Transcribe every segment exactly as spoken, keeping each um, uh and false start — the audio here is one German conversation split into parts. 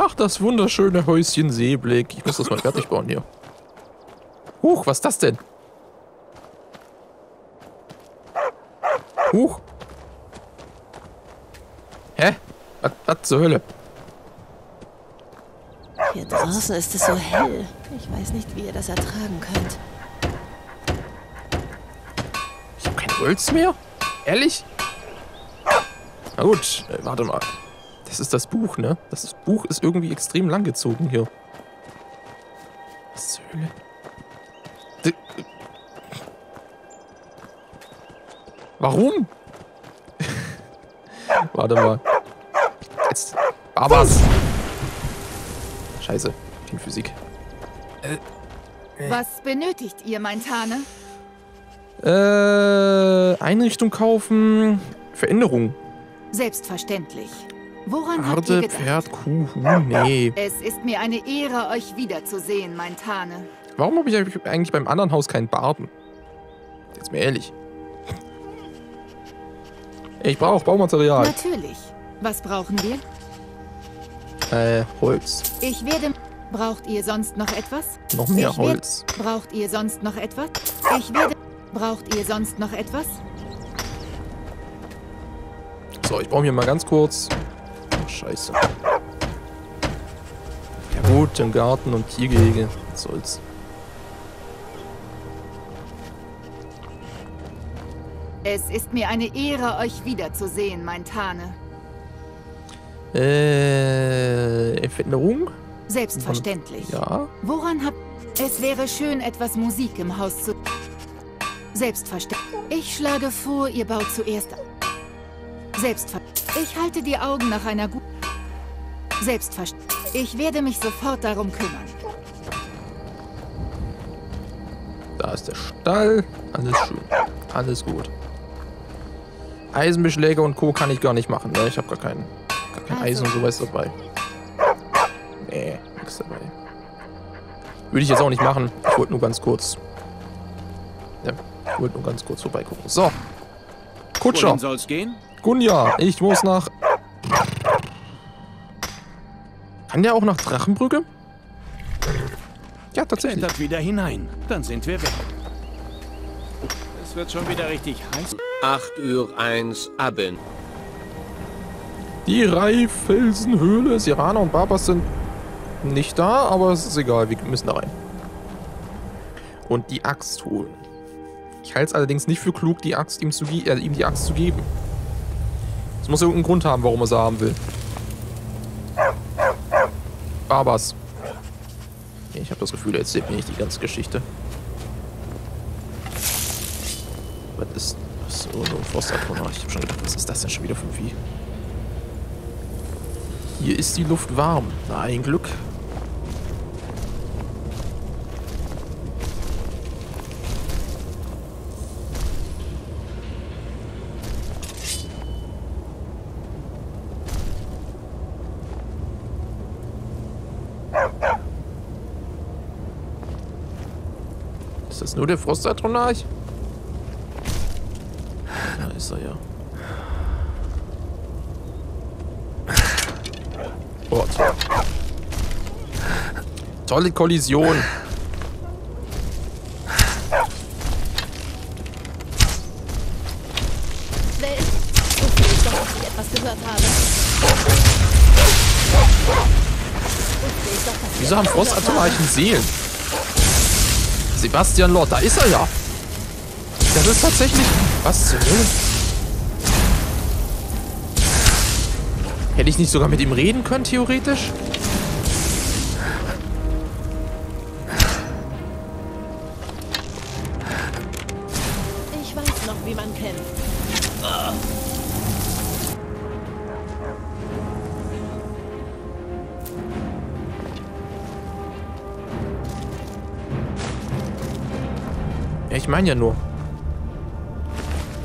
Ach, das wunderschöne Häuschen Seeblick. Ich muss das mal fertig bauen hier. Huch, was ist das denn? Huch. Hä? Was, was zur Hölle? Hier draußen ist es so hell. Ich weiß nicht, wie ihr das ertragen könnt. Ich habe kein Holz mehr? Ehrlich? Na gut, äh, warte mal. Das ist das Buch, ne? Das Buch ist irgendwie extrem langgezogen hier. Was zur Hölle? D Warum? Warte mal. Jetzt. Barbas! Scheiße. Kein Physik. Äh, äh. Was benötigt ihr, mein Tane? Äh. Einrichtung kaufen. Veränderung. Selbstverständlich. Woran habt ihr gedacht? Pferd, Kuh, Huhn, nee. Es ist mir eine Ehre, euch wiederzusehen, mein Tane. Warum habe ich eigentlich beim anderen Haus keinen Barden? Jetzt mal ehrlich. Ich brauche Baumaterial. Natürlich. Was brauchen wir? Äh, Holz. Ich werde... Braucht ihr sonst noch etwas? Noch mehr ich Holz. Werde, braucht ihr sonst noch etwas? Ich werde... Braucht ihr sonst noch etwas? So, ich brauche mir mal ganz kurz... Oh, scheiße. Ja gut, im Garten und Tiergehege. Was soll's. Es ist mir eine Ehre, euch wiederzusehen, mein Tane. Äh, Veränderung? Selbstverständlich. Ja. Woran habt... Es wäre schön, etwas Musik im Haus zu... Selbstverständlich. Ich schlage vor, ihr baut zuerst... Selbstverständlich. Ich halte die Augen nach einer guten... Selbstverständlich. Ich werde mich sofort darum kümmern. Da ist der Stall. Alles schön. Alles gut. Eisenbeschläge und Co. kann ich gar nicht machen, ne? Ich habe gar keinen, gar kein Eisen und sowas dabei. Nee, nichts dabei. Würde ich jetzt auch nicht machen. Ich wollte nur ganz kurz. Ja, ich wollte nur ganz kurz vorbeigucken. So. Kutscher. Wohin soll's gehen? Gunja, ich muss nach... Kann der auch nach Drachenbrücke? Ja, tatsächlich. Klettert wieder hinein. Dann sind wir weg. Es wird schon wieder richtig heiß. acht Uhr eins Abend. Die Reifelsenhöhle. Serana und Barbas sind nicht da, aber es ist egal. Wir müssen da rein. Und die Axt holen. Ich halte es allerdings nicht für klug, die Axt ihm, zu äh, ihm die Axt zu geben. Es muss irgendeinen Grund haben, warum er sie haben will. Barbas. Ich habe das Gefühl, er erzählt mir nicht die ganze Geschichte. Was ist das? So, so Frostatomar. Ich hab schon gedacht, was ist das denn schon wieder für ein Vieh? Hier ist die Luft warm. Na, ein Glück. Ist das nur der Frostatomar? Ist er ja. Oh, toll. Tolle Kollision. Wer ist? Ich will doch, dass ich etwas gehört habe. Ich doch, dass Wieso haben Frostatomar Seelen? Sebastian Lort, da ist er ja. Das ist tatsächlich... Was zur Hölle? Hätte ich nicht sogar mit ihm reden können, theoretisch? Ich weiß noch, wie man kämpft. Ja, ich meine ja nur.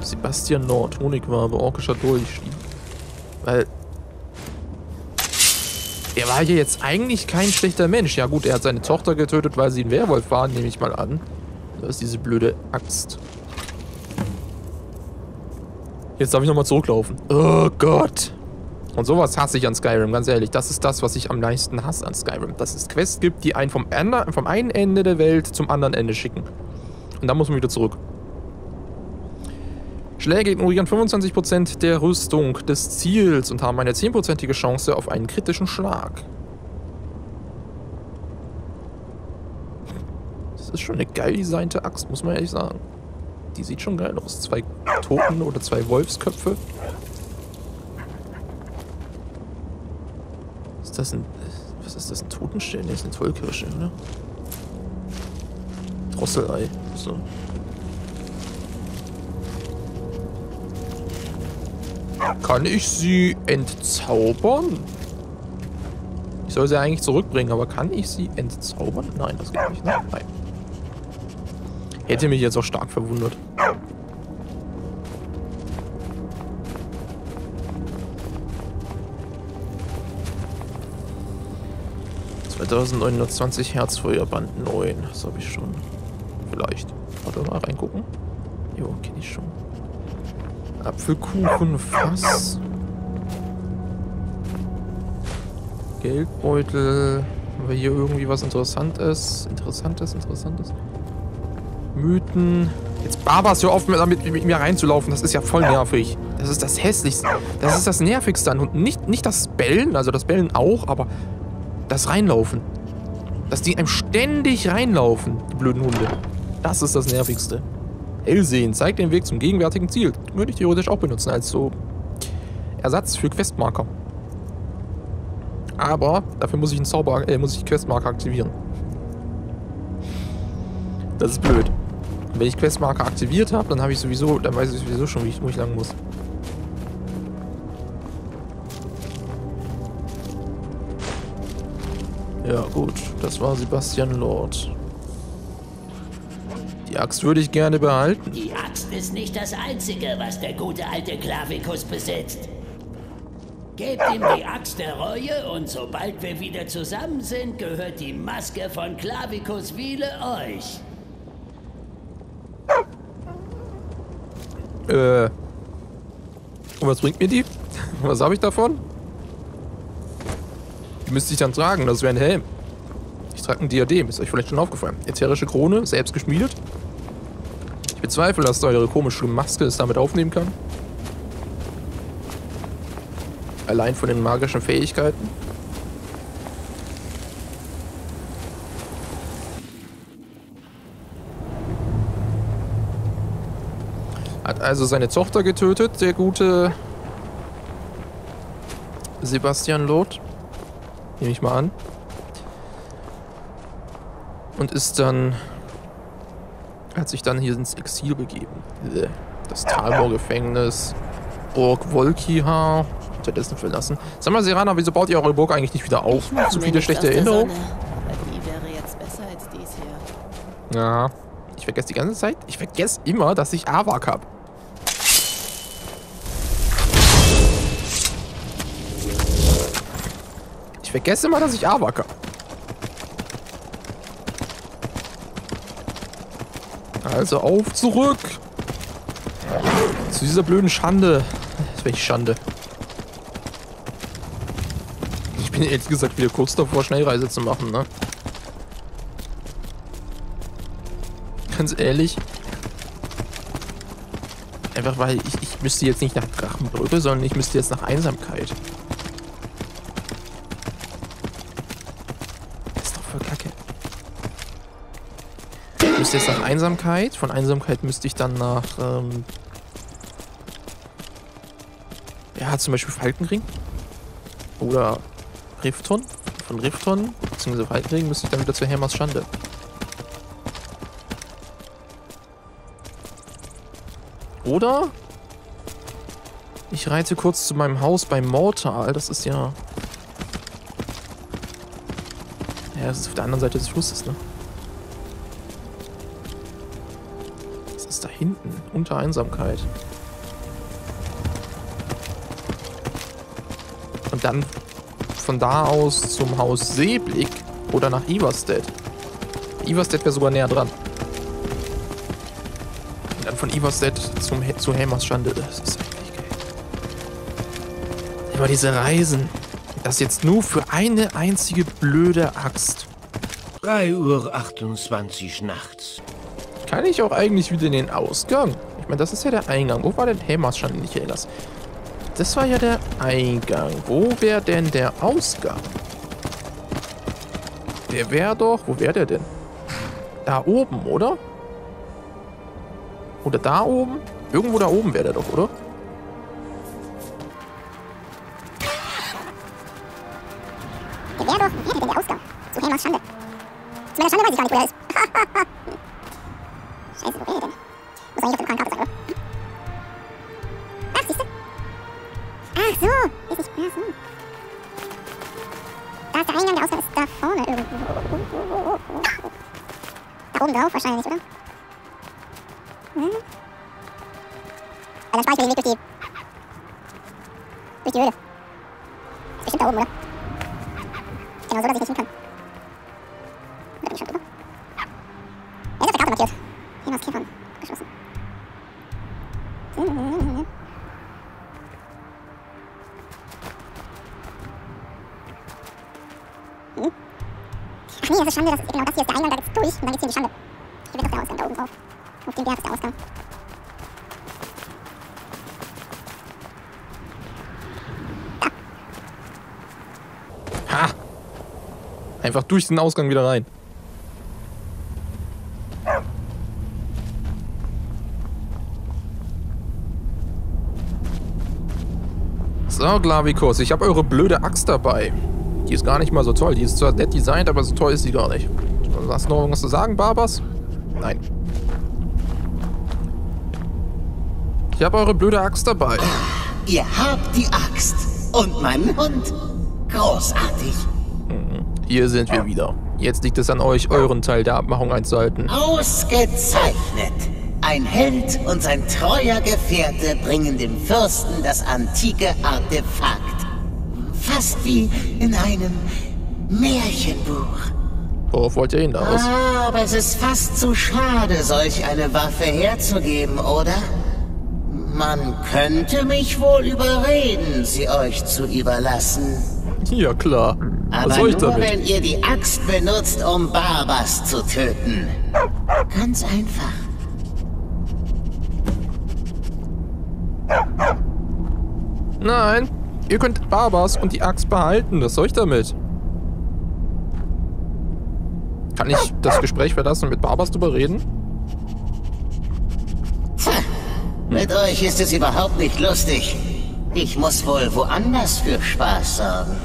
Sebastian Lort, Honigwabe, orkischer Dolchstieg. Weil... Der war hier jetzt eigentlich kein schlechter Mensch. Ja gut, er hat seine Tochter getötet, weil sie ein Werwolf war, nehme ich mal an. Da ist diese blöde Axt. Jetzt darf ich nochmal zurücklaufen. Oh Gott. Und sowas hasse ich an Skyrim, ganz ehrlich. Das ist das, was ich am meisten hasse an Skyrim. Dass es Quests gibt, die einen vom, ander, vom einen Ende der Welt zum anderen Ende schicken. Und dann muss man wieder zurück. Schläge ignorieren fünfundzwanzig Prozent der Rüstung des Ziels und haben eine zehnprozentige Chance auf einen kritischen Schlag. Das ist schon eine geil designte Axt, muss man ehrlich sagen. Die sieht schon geil aus. Zwei Toten oder zwei Wolfsköpfe. Ist das ein... Was ist das? Ein Totenstern? Das ist eine Tollkirsche, oder? Drosselei. So. Kann ich sie entzaubern? Ich soll sie eigentlich zurückbringen, aber kann ich sie entzaubern? Nein, das geht nicht. Nein. Hätte mich jetzt auch stark verwundert. zweitausendneunhundertzwanzig Hertz Feuerband neun. Das habe ich schon. Vielleicht. Warte mal, reingucken. Jo, kenne ich schon. Apfelkuchenfass. Geldbeutel. Haben wir hier irgendwie was Interessantes? Interessantes, Interessantes. Mythen. Jetzt Barbas, hör auf, damit mit mir reinzulaufen. Das ist ja voll nervig. Das ist das Hässlichste. Das ist das Nervigste an Hunden. Nicht, nicht das Bellen, also das Bellen auch, aber das Reinlaufen. Dass die einem ständig reinlaufen, die blöden Hunde. Das ist das Nervigste. Hellsehen zeigt den Weg zum gegenwärtigen Ziel. Würde ich theoretisch auch benutzen als so Ersatz für Questmarker. Aber dafür muss ich einen Zauber, äh, muss ich Questmarker aktivieren. Das ist blöd. Und wenn ich Questmarker aktiviert habe, dann habe ich sowieso, dann weiß ich sowieso schon, wie ich, wo ich lang muss. Ja gut, das war Sebastian Lort. Die Axt würde ich gerne behalten. Die Axt ist nicht das Einzige, was der gute alte Clavicus besitzt. Gebt ihm die Axt der Reue und sobald wir wieder zusammen sind, gehört die Maske von Clavicus Vile euch. Äh. Und was bringt mir die? Was habe ich davon? Die müsste ich dann tragen, das wäre ein Helm. Ich trage ein Diadem, ist euch vielleicht schon aufgefallen. Ätherische Krone, selbst geschmiedet. Ich bezweifle, dass eure komische Maske es damit aufnehmen kann. Allein von den magischen Fähigkeiten. Hat also seine Tochter getötet, der gute Sebastian Lort. Nehme ich mal an. Und ist dann, hat sich dann hier ins Exil begeben. Das Talbor-Gefängnis. Burg Volkiha. Stattdessen verlassen. Sag mal, Serana, wieso baut ihr eure Burg eigentlich nicht wieder auf? Zu viele schlechte Erinnerungen. Aber die wäre jetzt besser als dies hier. Ja. Ich vergesse die ganze Zeit. Ich vergesse immer, dass ich AWAK habe. Ich vergesse immer, dass ich AWAK habe. Also auf zurück! Zu dieser blöden Schande. Welche Schande? Ich bin ehrlich gesagt wieder kurz davor, Schnellreise zu machen, ne? Ganz ehrlich. Einfach weil ich, ich müsste jetzt nicht nach Drachenbrücke, sondern ich müsste jetzt nach Einsamkeit. Das ist doch voll kacke. Ich müsste jetzt nach Einsamkeit. Von Einsamkeit müsste ich dann nach... Ähm ja, zum Beispiel Falkenring. Oder Rifton. Von Rifton bzw. Falkenring müsste ich dann wieder zu Hermas Schande. Oder ich reite kurz zu meinem Haus bei Mortal. Das ist ja... Ja, das ist auf der anderen Seite des Flusses, ne? Das ist da hinten, unter Einsamkeit. Und dann von da aus zum Haus Seeblick oder nach Iverstedt. Iverstedt wäre sogar näher dran. Von Iverstedt zum He zu Helmers Schande. Das ist eigentlich geil. Aber diese Reisen, das jetzt nur für eine einzige blöde Axt. drei Uhr achtundzwanzig nachts. Kann ich auch eigentlich wieder in den Ausgang? Ich meine, das ist ja der Eingang. Wo war denn Helmerschand, nicht Helmers? Das war ja der Eingang. Wo wäre denn der Ausgang? Der wäre doch... Wo wäre der denn? Da oben, oder? Oder da oben? Irgendwo da oben wäre der doch, oder? Der wäre doch... Wo wäre denn der Ausgang? Zu Helmers Schande. Zu meiner Schande weiß ich gar nicht, wo der ist. Scheiße, wo wäre der denn? Muss eigentlich auf der lokalen Karte sein, oder? Ach, siehst du? Ach so! Ist nicht... Ach so. Da ist der Eingang, der Ausgang ist da vorne irgendwo. Da oben drauf wahrscheinlich, oder? Hm? Also dann spare ich mir den Weg durch die... durch die Höhle. Ist bestimmt da oben, oder? Genau so, dass ich nicht hin kann. Da bin ich schon drüber. Er ist auf der Karte markiert. Hier war das Käfern geschlossen. Hm. Ach nee, das ist Schande, das ist genau das hier ist der Eingang, da geht's durch und dann geht's hier in die Schande. Hier wird doch der Ausgang da oben drauf. Auf dem Berg ist der Ausgang. Da. Ha! Einfach durch den Ausgang wieder rein. So, Clavicus, ich habe eure blöde Axt dabei. Die ist gar nicht mal so toll. Die ist zwar nett designt, aber so toll ist sie gar nicht. Hast du noch irgendwas zu sagen, Barbas? Nein. Ich habe eure blöde Axt dabei. Ach, ihr habt die Axt und meinen Hund. Großartig. Mhm. Hier sind wir wieder. Jetzt liegt es an euch, euren Teil der Abmachung einzuhalten. Ausgezeichnet. Ein Held und sein treuer Gefährte bringen dem Fürsten das antike Artefakt. Fast wie in einem Märchenbuch. Worauf wollt ihr hinaus? Ah, aber es ist fast zu schade, solch eine Waffe herzugeben, oder? Man könnte mich wohl überreden, sie euch zu überlassen. Ja, klar. Aber was soll ich nur, damit? Wenn ihr die Axt benutzt, um Barbas zu töten. Ganz einfach. Nein. Ihr könnt Barbas und die Axt behalten. Was soll ich damit? Kann ich das Gespräch verlassen und mit Barbas drüber reden? Tja, mit hm. euch ist es überhaupt nicht lustig. Ich muss wohl woanders für Spaß sorgen.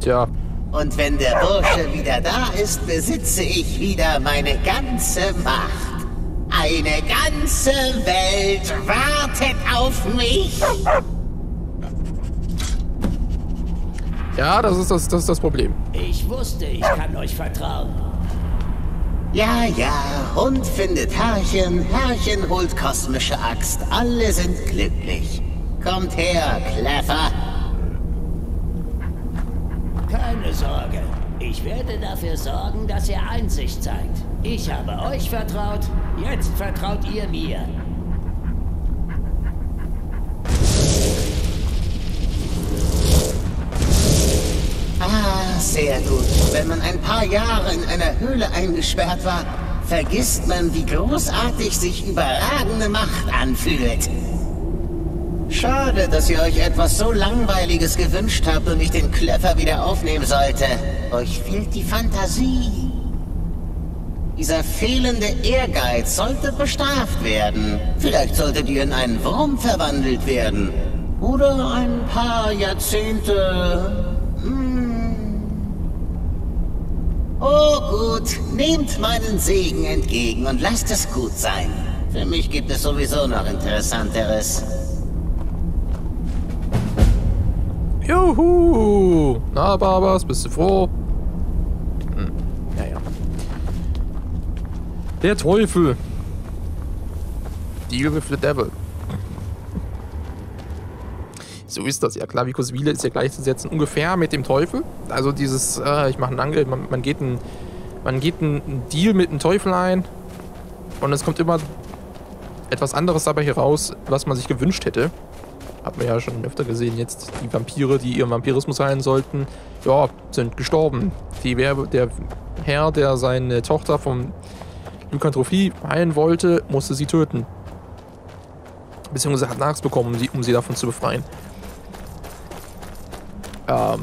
Tja. Und wenn der Bursche wieder da ist, besitze ich wieder meine ganze Macht. Eine ganze Welt wartet auf mich. Ja, das ist das, das ist das Problem. Ich wusste, ich kann euch vertrauen. Ja, ja, Hund findet Herrchen, Herrchen holt kosmische Axt. Alle sind glücklich. Kommt her, Kleffer. Keine Sorge. Ich werde dafür sorgen, dass ihr Einsicht zeigt. Ich habe euch vertraut, jetzt vertraut ihr mir. Ah, sehr gut. Wenn man ein paar Jahre in einer Höhle eingesperrt war, vergisst man, wie großartig sich überragende Macht anfühlt. Schade, dass ihr euch etwas so Langweiliges gewünscht habt und ich den Kleffer wieder aufnehmen sollte. Euch fehlt die Fantasie. Dieser fehlende Ehrgeiz sollte bestraft werden. Vielleicht solltet ihr in einen Wurm verwandelt werden. Oder ein paar Jahrzehnte... Oh gut, nehmt meinen Segen entgegen und lasst es gut sein. Für mich gibt es sowieso noch Interessanteres. Juhu! Na, Barbas, bist du froh? Hm. Ja, ja. Der Teufel. Deal with the devil. So ist das ja. Clavicus Vile ist ja gleichzusetzen ungefähr mit dem Teufel. Also dieses, äh, ich mache einen Angel, man, man geht einen man geht einen Deal mit dem Teufel ein und es kommt immer etwas anderes dabei heraus, was man sich gewünscht hätte. Hat man ja schon öfter gesehen jetzt. Die Vampire, die ihren Vampirismus heilen sollten, ja, sind gestorben. Die, der Herr, der seine Tochter von Lykantrophie heilen wollte, musste sie töten. Beziehungsweise hat Nachs bekommen, um sie, um sie davon zu befreien. Ähm...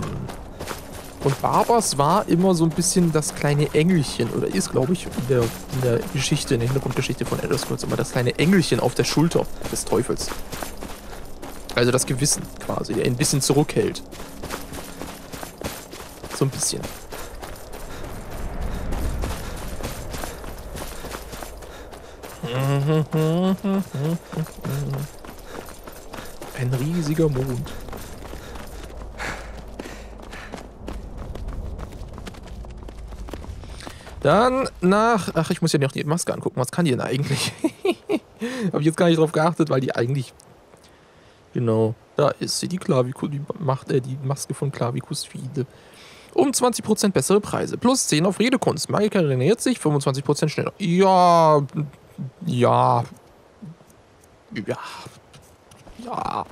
Und Barbas war immer so ein bisschen das kleine Engelchen, oder ist, glaube ich, in der, in der Geschichte, in der Hintergrundgeschichte von Elder Scrolls, immer das kleine Engelchen auf der Schulter des Teufels. Also das Gewissen quasi, der ein bisschen zurückhält. So ein bisschen. Ein riesiger Mond. Dann nach... Ach, ich muss ja noch die Maske angucken. Was kann die denn eigentlich? Habe ich jetzt gar nicht drauf geachtet, weil die eigentlich... Genau. Da ist sie, die Clavicus, die macht äh, die Maske von Clavicus Vile. Um zwanzig Prozent bessere Preise. Plus zehn auf Redekunst. Magiker regeneriert sich, fünfundzwanzig Prozent schneller. Ja... Ja... Ja... Ja...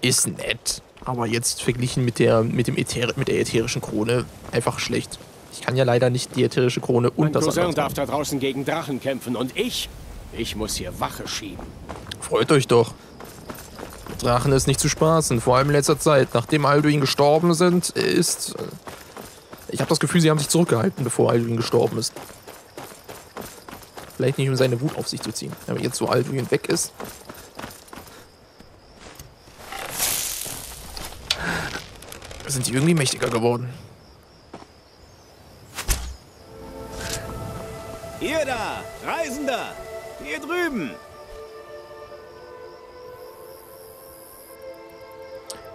Ist nett. Aber jetzt verglichen mit der, mit dem Äther, mit der ätherischen Krone einfach schlecht. Ich kann ja leider nicht die ätherische Krone und mein das Cousin darf da draußen gegen Drachen kämpfen und ich, ich muss hier Wache schieben. Freut euch doch. Mit Drachen ist nicht zu spaßen, vor allem in letzter Zeit. Nachdem Alduin gestorben sind, ist... Ich habe das Gefühl, sie haben sich zurückgehalten, bevor Alduin gestorben ist. Vielleicht nicht, um seine Wut auf sich zu ziehen. Aber jetzt, wo Alduin weg ist... sind die irgendwie mächtiger geworden. Ihr da, Reisender, hier drüben.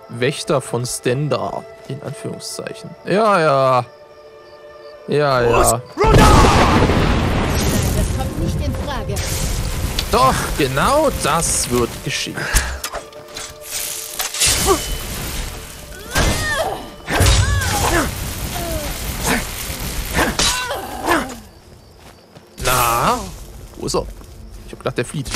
Wächter von Stendar, in Anführungszeichen. Ja, ja. Ja, ja. Das kommt nicht in Frage. Doch, genau das wird geschehen. Wo ist er? Ich hab gedacht, der flieht.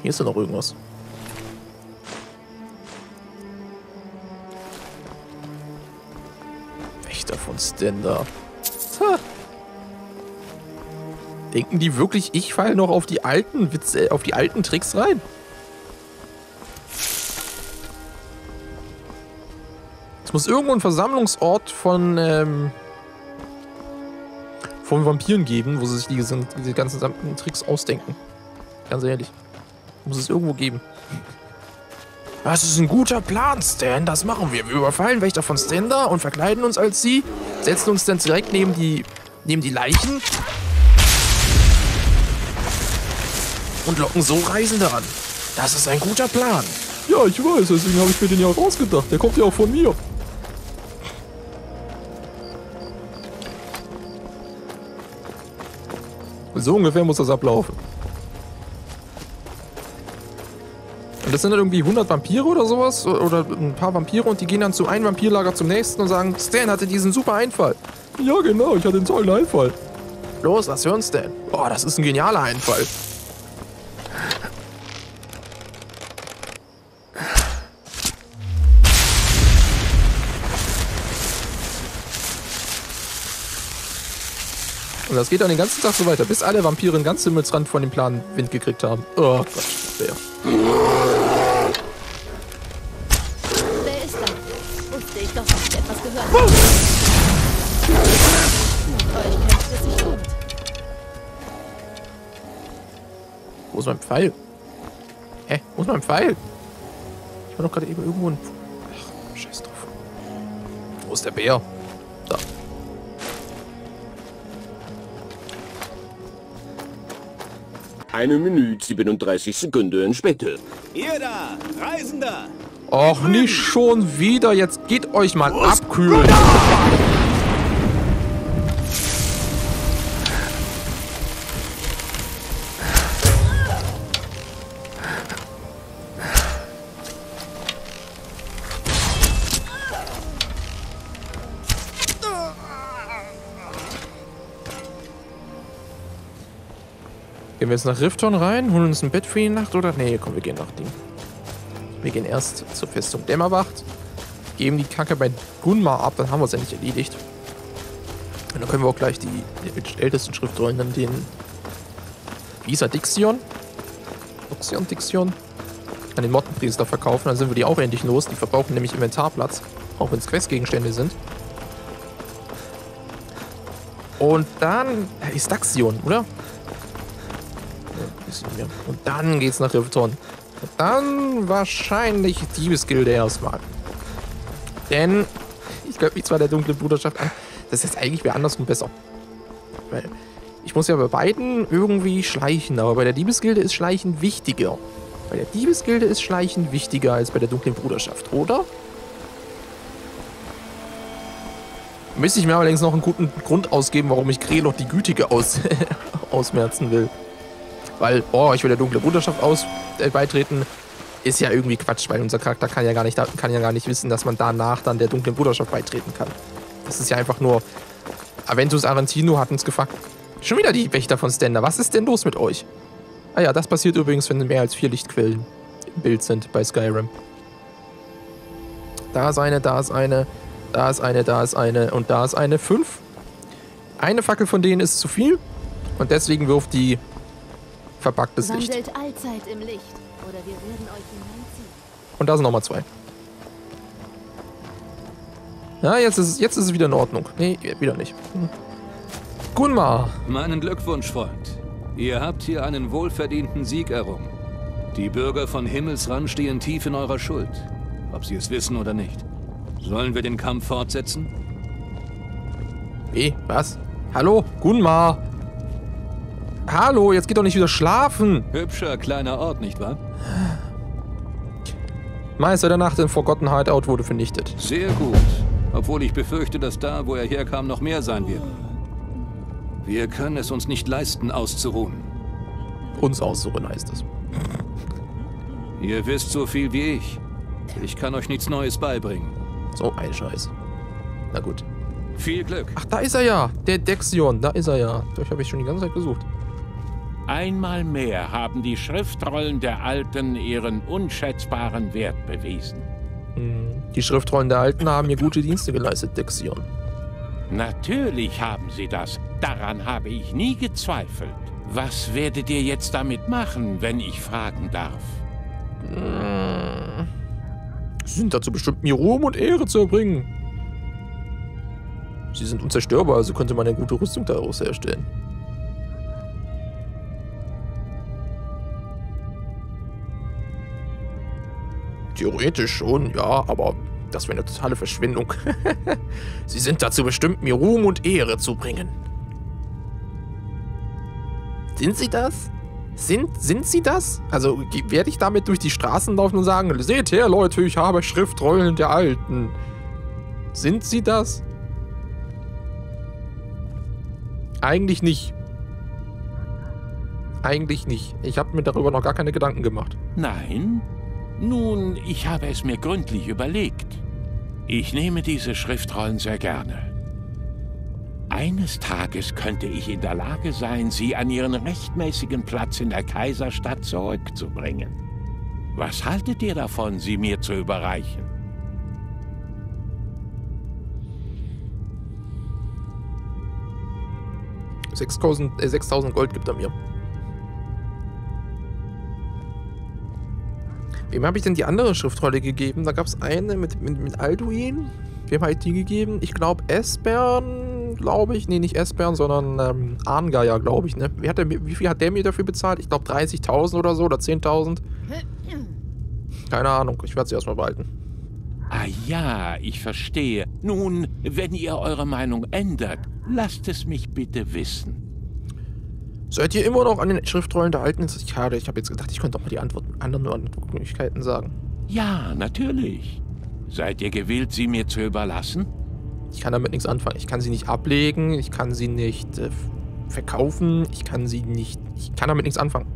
Hier ist ja noch irgendwas. Wächter von Stendar. Ha. Denken die wirklich, ich falle noch auf die alten Witze, auf die alten Tricks rein? Es muss irgendwo einen Versammlungsort von, ähm, von Vampiren geben, wo sie sich diese, diese ganzen Tricks ausdenken. Ganz ehrlich. Muss es irgendwo geben. Das ist ein guter Plan, Stan. Das machen wir. Wir überfallen Wächter von Stendar und verkleiden uns als sie. Setzen uns dann direkt neben die, neben die Leichen. Und locken so Reisende an. Das ist ein guter Plan. Ja, ich weiß. Deswegen habe ich mir den ja auch ausgedacht. Der kommt ja auch von mir. So ungefähr muss das ablaufen. Und das sind dann irgendwie hundert Vampire oder sowas. Oder ein paar Vampire und die gehen dann zu einem Vampirlager zum nächsten und sagen, Stan hatte diesen super Einfall. Ja genau, ich hatte einen tollen Einfall. Los, lass hören, Stan. Boah, das ist ein genialer Einfall. Und das geht dann den ganzen Tag so weiter, bis alle Vampire den ganzen Himmelsrand von dem Plan Wind gekriegt haben. Oh Gott, wer? Wer ist da? Wusste ich doch, dass ich etwas gehört habe. Aber ich kämpfe es nicht gut. Wo ist mein Pfeil? Hä? Wo ist mein Pfeil? Ich war doch gerade eben irgendwo ein... Ach, scheiß drauf. Wo ist der Bär? Da. Eine Minute, siebenunddreißig Sekunden später. Ihr da, Reisender! Och, nicht schon wieder. Jetzt geht euch mal was? Abkühlen. Ruda! Gehen wir jetzt nach Rifton rein, holen uns ein Bett für die Nacht oder... Nee, komm, wir gehen nach Ding. Wir gehen erst zur Festung Dämmerwacht, geben die Kacke bei Gunmar ab, dann haben wir es endlich erledigt. Und dann können wir auch gleich die ältesten Schriftrollen, dann den... Wie ist er? Dexion? Dexion, Dexion? An den Mottenpriester verkaufen, dann sind wir die auch endlich los. Die verbrauchen nämlich Inventarplatz, auch wenn es Questgegenstände sind. Und dann... ist Dexion, oder? Und dann geht's nach Rifton. Dann wahrscheinlich Diebesgilde erstmal. Denn ich glaube, ich zwar der dunklen Bruderschaft, das ist eigentlich wäre andersrum besser. Weil ich muss ja bei beiden irgendwie schleichen, aber bei der Diebesgilde ist Schleichen wichtiger. Bei der Diebesgilde ist Schleichen wichtiger als bei der dunklen Bruderschaft, oder? Müsste ich mir allerdings noch einen guten Grund ausgeben, warum ich Kreloch die Gütige aus ausmerzen will. Weil, oh, ich will der dunklen Bruderschaft aus, äh, beitreten, ist ja irgendwie Quatsch, weil unser Charakter kann ja, gar nicht, kann ja gar nicht wissen, dass man danach dann der dunklen Bruderschaft beitreten kann. Das ist ja einfach nur, Aventus Arantino hat uns gefragt, schon wieder die Wächter von Stender, was ist denn los mit euch? Ah ja, das passiert übrigens, wenn mehr als vier Lichtquellen im Bild sind bei Skyrim. Da ist eine, da ist eine, da ist eine, da ist eine und da ist eine, fünf. Eine Fackel von denen ist zu viel und deswegen wirft die... verpacktes Licht. Wandelt allzeit im Licht, oder wir werden euch hineinziehen. Und da sind nochmal zwei. Ja, jetzt ist, jetzt ist es wieder in Ordnung. Nee, wieder nicht. Hm. Gunmar! Meinen Glückwunsch, Freund. Ihr habt hier einen wohlverdienten Sieg errungen. Die Bürger von Himmelsrand stehen tief in eurer Schuld. Ob sie es wissen oder nicht. Sollen wir den Kampf fortsetzen? Wie? Was? Hallo? Gunmar! Hallo, jetzt geht doch nicht wieder schlafen. Hübscher kleiner Ort, nicht wahr? Meister der Nacht in Forgotten Hideout wurde vernichtet. Sehr gut. Obwohl ich befürchte, dass da, wo er herkam, noch mehr sein wird. Wir können es uns nicht leisten, auszuruhen. Uns auszuruhen heißt es. Ihr wisst so viel wie ich. Ich kann euch nichts Neues beibringen. So ein Scheiß. Na gut. Viel Glück. Ach, da ist er ja. Der Dexion, da ist er ja. Durch habe ich schon die ganze Zeit gesucht. Einmal mehr haben die Schriftrollen der Alten ihren unschätzbaren Wert bewiesen. Die Schriftrollen der Alten haben mir gute Dienste geleistet, Dexion. Natürlich haben sie das. Daran habe ich nie gezweifelt. Was werdet ihr jetzt damit machen, wenn ich fragen darf? Sie sind dazu bestimmt, mir Ruhm und Ehre zu erbringen. Sie sind unzerstörbar, also könnte man eine gute Rüstung daraus herstellen. Theoretisch schon, ja, aber das wäre eine totale Verschwendung. Sie sind dazu bestimmt, mir Ruhm und Ehre zu bringen. Sind sie das? Sind, sind sie das? Also werde ich damit durch die Straßen laufen und sagen, seht her, Leute, ich habe Schriftrollen der Alten. Sind sie das? Eigentlich nicht. Eigentlich nicht. Ich habe mir darüber noch gar keine Gedanken gemacht. Nein? Nun, ich habe es mir gründlich überlegt. Ich nehme diese Schriftrollen sehr gerne. Eines Tages könnte ich in der Lage sein, sie an ihren rechtmäßigen Platz in der Kaiserstadt zurückzubringen. Was haltet ihr davon, sie mir zu überreichen? sechstausend Gold gibt er mir. Wem habe ich denn die andere Schriftrolle gegeben? Da gab es eine mit, mit, mit Alduin. Wem habe ich die gegeben? Ich glaube Esbern, glaube ich. Nee, nicht Esbern, sondern ähm, Arngeir, glaube ich. Ne? Wie, hat der, wie viel hat der mir dafür bezahlt? Ich glaube dreißigtausend oder so oder zehntausend. Keine Ahnung, ich werde sie erstmal behalten. Ah ja, ich verstehe. Nun, wenn ihr eure Meinung ändert, lasst es mich bitte wissen. Seid ihr immer noch an den Schriftrollen der Alten? Ich habe jetzt gedacht, ich könnte auch mal die Antwort, anderen Antwortmöglichkeiten sagen. Ja, natürlich. Seid ihr gewillt, sie mir zu überlassen? Ich kann damit nichts anfangen. Ich kann sie nicht ablegen, ich kann sie nicht äh, verkaufen, ich kann sie nicht... Ich kann damit nichts anfangen.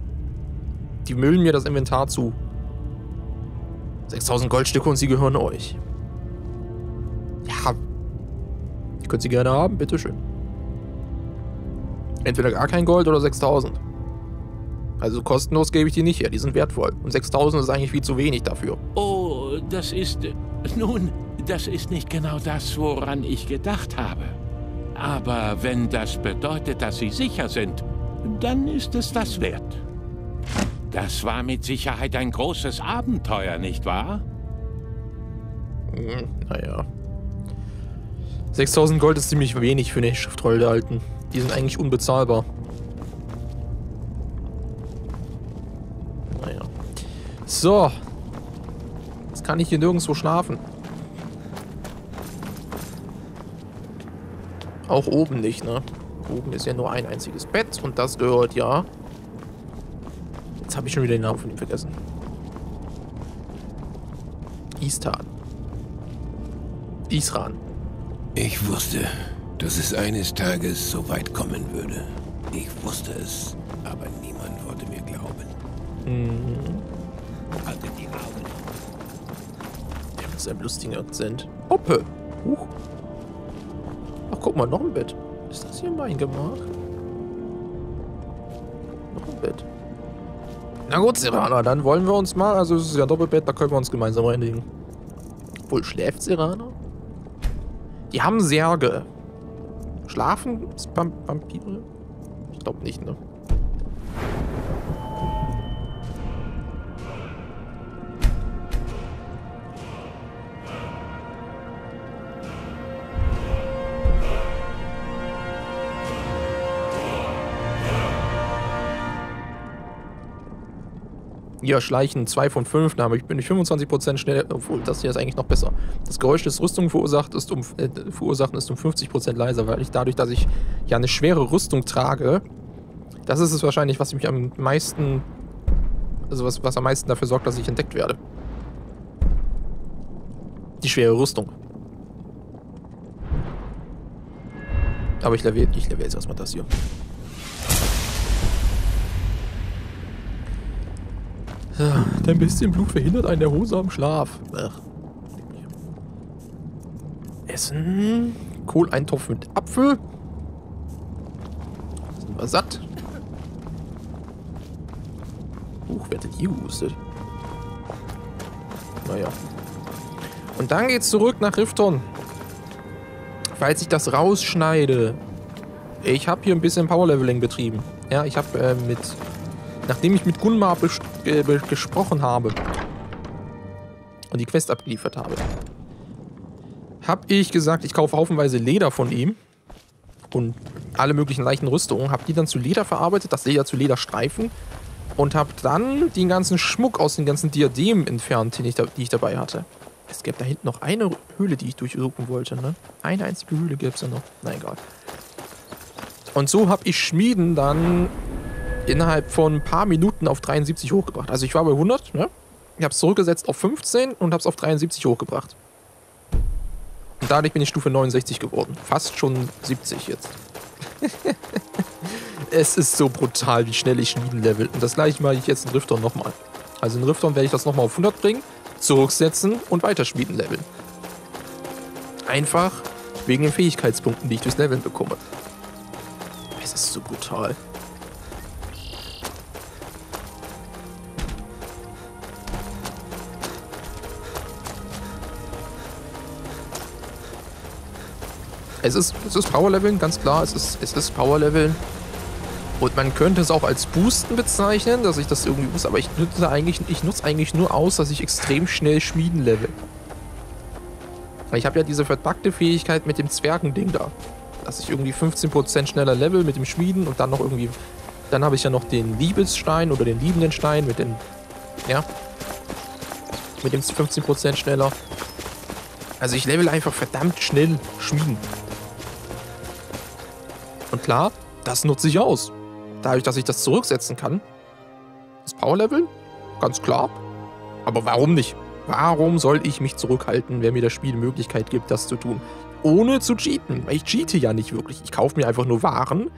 Die müllen mir das Inventar zu. sechstausend Goldstücke und sie gehören euch. Ja. Ihr könnt sie gerne haben, bitteschön. Entweder gar kein Gold oder sechstausend. Also kostenlos gebe ich die nicht her, die sind wertvoll. Und sechstausend ist eigentlich viel zu wenig dafür. Oh, das ist... Nun, das ist nicht genau das, woran ich gedacht habe. Aber wenn das bedeutet, dass Sie sicher sind, dann ist es das wert. Das war mit Sicherheit ein großes Abenteuer, nicht wahr? Hm, naja. sechstausend Gold ist ziemlich wenig für eine Schriftrolle der Alten. Die sind eigentlich unbezahlbar. Naja. So. Jetzt kann ich hier nirgendwo schlafen. Auch oben nicht, ne? Oben ist ja nur ein einziges Bett und das gehört ja... Jetzt habe ich schon wieder den Namen von ihm vergessen. Istan. Isran. Ich wusste, dass es eines Tages so weit kommen würde. Ich wusste es, aber niemand wollte mir glauben. Mhm. Hatte die Augen. Der mit seinem lustigen Akzent. Hoppe! Huch. Ach, guck mal, noch ein Bett. Ist das hier mein Gemach? Noch ein Bett. Na gut, Serana, dann wollen wir uns mal. Also, es ist ja ein Doppelbett, da können wir uns gemeinsam reinlegen. Wohl schläft Serana? Die haben Särge. Schlafen? Vampire? Ich glaube nicht, ne? Ja, schleichen zwei von fünf, da bin ich fünfundzwanzig Prozent schneller, obwohl das hier ist eigentlich noch besser. Das Geräusch, das Rüstung verursacht, ist um, äh, verursachen, ist um fünfzig Prozent leiser, weil ich dadurch, dass ich ja eine schwere Rüstung trage, das ist es wahrscheinlich, was mich am meisten, also was, was am meisten dafür sorgt, dass ich entdeckt werde. Die schwere Rüstung. Aber ich level, ich level jetzt erstmal das hier. Ein bisschen Blut verhindert einen der Hose am Schlaf. Ach. Essen. Kohleintopf mit Apfel. Sind wir satt. Huch, wer hat denn hier gehustet? Naja. Und dann geht's zurück nach Rifton. Falls ich das rausschneide. Ich habe hier ein bisschen Powerleveling betrieben. Ja, ich habe äh, mit... Nachdem ich mit Gunmar äh, gesprochen habe und die Quest abgeliefert habe, habe ich gesagt, ich kaufe haufenweise Leder von ihm und alle möglichen leichten Rüstungen, habe die dann zu Leder verarbeitet, das Leder zu Lederstreifen und habe dann den ganzen Schmuck aus den ganzen Diademen entfernt, die ich, da, die ich dabei hatte. Es gäbe da hinten noch eine Höhle, die ich durchsuchen wollte, ne? Eine einzige Höhle gäbe es ja noch. Na egal. Und so habe ich Schmieden dann... innerhalb von ein paar Minuten auf dreiundsiebzig hochgebracht. Also ich war bei hundert, ne? Ich habe es zurückgesetzt auf fünfzehn und habe es auf dreiundsiebzig hochgebracht. Und dadurch bin ich Stufe neunundsechzig geworden. Fast schon siebzig jetzt. Es ist so brutal, wie schnell ich Schmieden level. Und das gleiche mache ich jetzt in Rifton nochmal. Also in Rifton werde ich das nochmal auf hundert bringen, zurücksetzen und weiter Schmieden leveln. Einfach wegen den Fähigkeitspunkten, die ich durchs Leveln bekomme. Es ist so brutal. Es ist, es ist Powerleveln, ganz klar, es ist, es ist Powerleveln. Und man könnte es auch als Boosten bezeichnen, dass ich das irgendwie muss, aber ich nutze eigentlich, ich nutze eigentlich nur aus, dass ich extrem schnell Schmieden level. Weil ich habe ja diese verpackte Fähigkeit mit dem Zwergending da. Dass ich irgendwie fünfzehn Prozent schneller level mit dem Schmieden und dann noch irgendwie... Dann habe ich ja noch den Liebesstein oder den liebenden Stein mit dem... Ja. Mit dem fünfzehn Prozent schneller. Also ich level einfach verdammt schnell Schmieden. Und klar, das nutze ich aus. Dadurch, dass ich das zurücksetzen kann. Das Powerlevel? Ganz klar. Aber warum nicht? Warum soll ich mich zurückhalten, wenn mir das Spiel die Möglichkeit gibt, das zu tun? Ohne zu cheaten. Ich cheate ja nicht wirklich. Ich kaufe mir einfach nur Waren.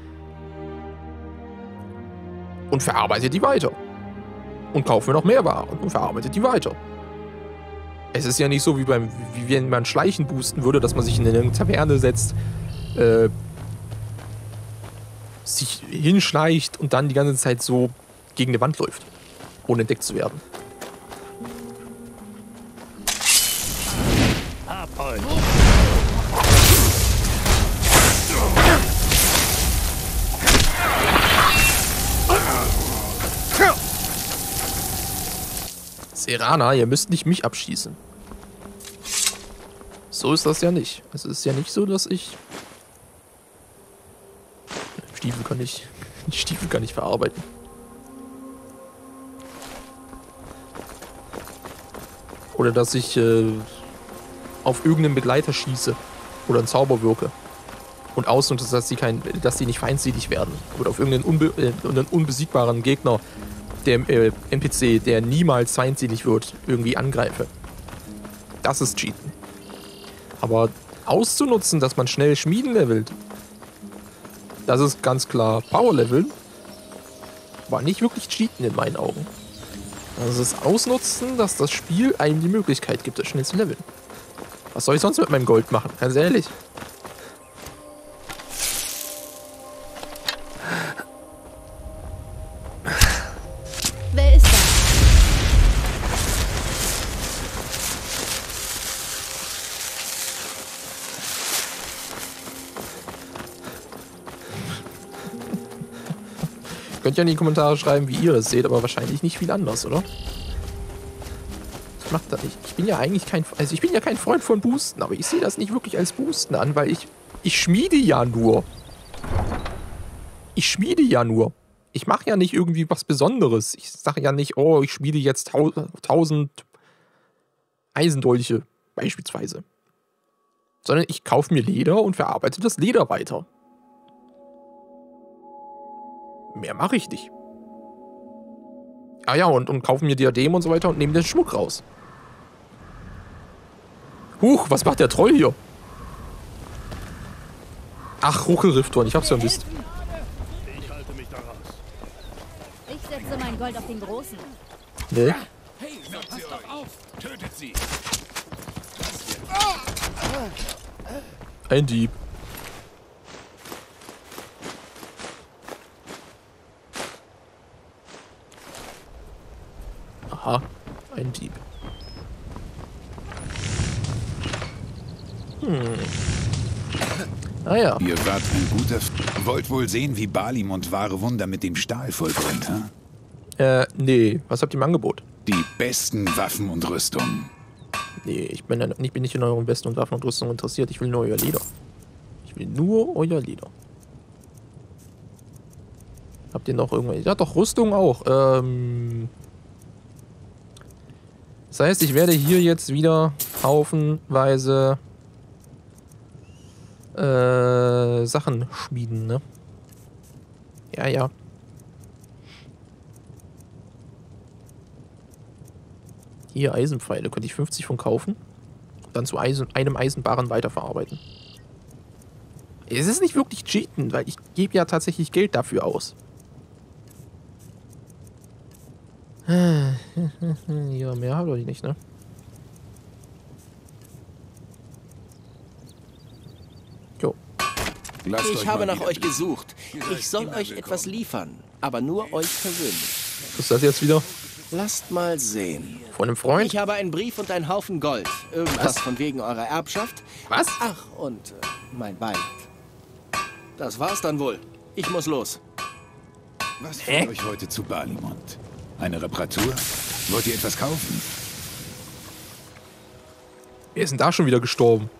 Und verarbeite die weiter. Und kaufe mir noch mehr Waren. Und verarbeite die weiter. Es ist ja nicht so, wie, beim, wie wenn man Schleichen boosten würde, dass man sich in eine Taverne setzt. Äh... sich hinschleicht und dann die ganze Zeit so gegen eine Wand läuft, ohne entdeckt zu werden. Hab euch. Serana, ihr müsst nicht mich abschießen. So ist das ja nicht. Es ist ja nicht so, dass ich... Stiefel kann ich... Stiefel kann ich verarbeiten. Oder dass ich äh, auf irgendeinen Begleiter schieße. Oder einen Zauber wirke. Und aus, und dass sie, kein, dass sie nicht feindselig werden. Oder auf irgendeinen unbe äh, unbesiegbaren Gegner, der äh, N P C, der niemals feindselig wird, irgendwie angreife. Das ist Cheaten. Aber auszunutzen, dass man schnell Schmieden levelt, das ist ganz klar Power Leveln, war nicht wirklich Cheaten in meinen Augen. Das ist Ausnutzen, dass das Spiel einem die Möglichkeit gibt, das schnell zu leveln. Was soll ich sonst mit meinem Gold machen? Ganz ehrlich. Könnt ihr in die Kommentare schreiben, wie ihr das seht, aber wahrscheinlich nicht viel anders, oder? Das macht das nicht. Ich bin ja eigentlich kein, also ich bin ja kein Freund von Boosten, aber ich sehe das nicht wirklich als Boosten an, weil ich, ich schmiede ja nur. Ich schmiede ja nur. Ich mache ja nicht irgendwie was Besonderes. Ich sage ja nicht, oh, ich schmiede jetzt tausend Eisendolche, beispielsweise. Sondern ich kaufe mir Leder und verarbeite das Leder weiter. Mehr mache ich nicht. Ah ja, und, und kaufen mir Diadem und so weiter und nehmen den Schmuck raus. Huch, was macht der Troll hier? Ach, Ruckelrifthorn, ich hab's vermisst. Ich halte mich da raus. Ich setze mein Gold auf den Großen. Ne? Hey, passt doch auf. Tötet sie. Ein Dieb. Aha, ein Dieb. Hm. Ah ja. Ihr wart ein guter... F Wollt wohl sehen, wie Balimund wahre Wunder mit dem Stahl vollbringt, ha? Äh, nee. Was habt ihr im Angebot? Die besten Waffen und Rüstungen. Nee, ich bin, ich bin nicht in euren besten und Waffen und Rüstungen interessiert. Ich will nur euer Leder. Ich will nur euer Leder. Habt ihr noch irgendwelche... Ja doch, Rüstung auch. Ähm... Das heißt, ich werde hier jetzt wieder haufenweise äh, Sachen schmieden, ne? Ja, ja. Hier Eisenpfeile. Könnte ich fünfzig von kaufen. Und dann zu Eisen, einem Eisenbarren weiterverarbeiten. Es ist nicht wirklich cheaten, weil ich gebe ja tatsächlich Geld dafür aus. Ja, mehr habe ich nicht, ne? Jo. Ich habe nach euch gesucht. Ich soll euch etwas liefern, aber nur euch persönlich. Was ist das jetzt wieder? Lasst mal sehen. Von einem Freund? Ich habe einen Brief und einen Haufen Gold. Irgendwas von wegen eurer Erbschaft. Was? Ach, und äh, mein Bein. Das war's dann wohl. Ich muss los. Was führt euch heute zu Balimund? Eine Reparatur? Wollt ihr etwas kaufen? Wer ist denn da schon wieder gestorben?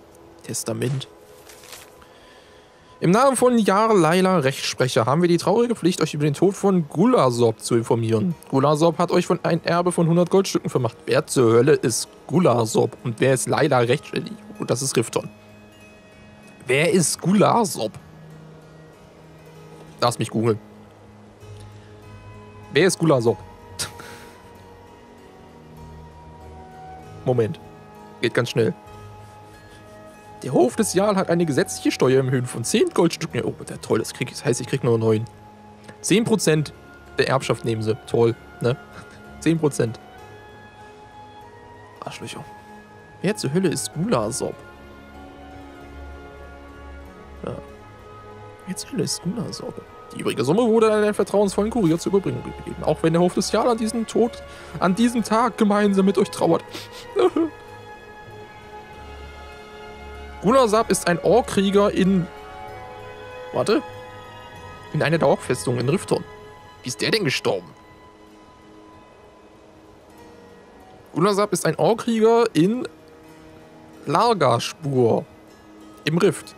Testament. Im Namen von Jarlaila Rechtssprecher haben wir die traurige Pflicht, euch über den Tod von Gulasop zu informieren. Gulasop hat euch von ein Erbe von hundert Goldstücken vermacht. Wer zur Hölle ist Gulasop? Und wer ist Laila Rechtssprecher? Und das ist Rifton. Wer ist Gulasop? Lass mich googeln. Wer ist Gulasop? Moment. Geht ganz schnell. Der Hof des Jarl hat eine gesetzliche Steuer im Höhen von zehn Goldstücken. Oh, der toll, das, krieg, das heißt, ich krieg nur neun. zehn Prozent der Erbschaft nehmen sie. Toll, ne? zehn Prozent. Arschlöcher. Wer zur Hölle ist Gulasop? Ja. Wer zur Hölle ist Gulasop? Die übrige Summe wurde an einen vertrauensvollen Kurier zu überbringen gegeben, auch wenn der Hof des Jarl an diesem Tod, an diesem Tag gemeinsam mit euch trauert. Gulasop ist ein Orkrieger in... Warte? In einer der Orkfestungen in Rifton. Wie ist der denn gestorben? Gulasop ist ein Orkrieger in Largaspur. Im Rift.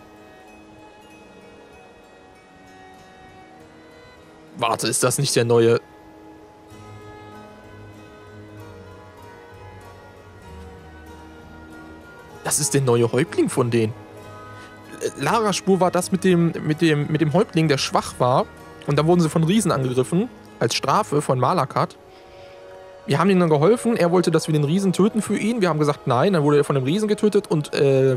Warte, ist das nicht der neue... Das ist der neue Häuptling von denen. Largaspur war das mit dem, mit, dem, mit dem Häuptling, der schwach war. Und dann wurden sie von Riesen angegriffen. Als Strafe von Malakat. Wir haben ihm dann geholfen. Er wollte, dass wir den Riesen töten für ihn. Wir haben gesagt, nein. Dann wurde er von dem Riesen getötet. Und, äh...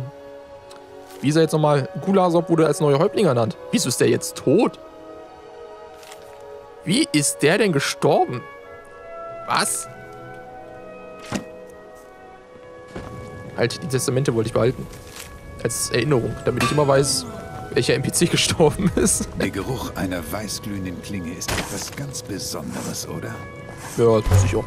wie ist er jetzt nochmal? Gulasop wurde als neuer Häuptling ernannt. Wieso ist der jetzt tot? Wie ist der denn gestorben? Was? Halt, die Testamente wollte ich behalten. Als Erinnerung, damit ich immer weiß, welcher N P C gestorben ist. Der Geruch einer weißglühenden Klinge ist etwas ganz Besonderes, oder? Ja, das ist sicher.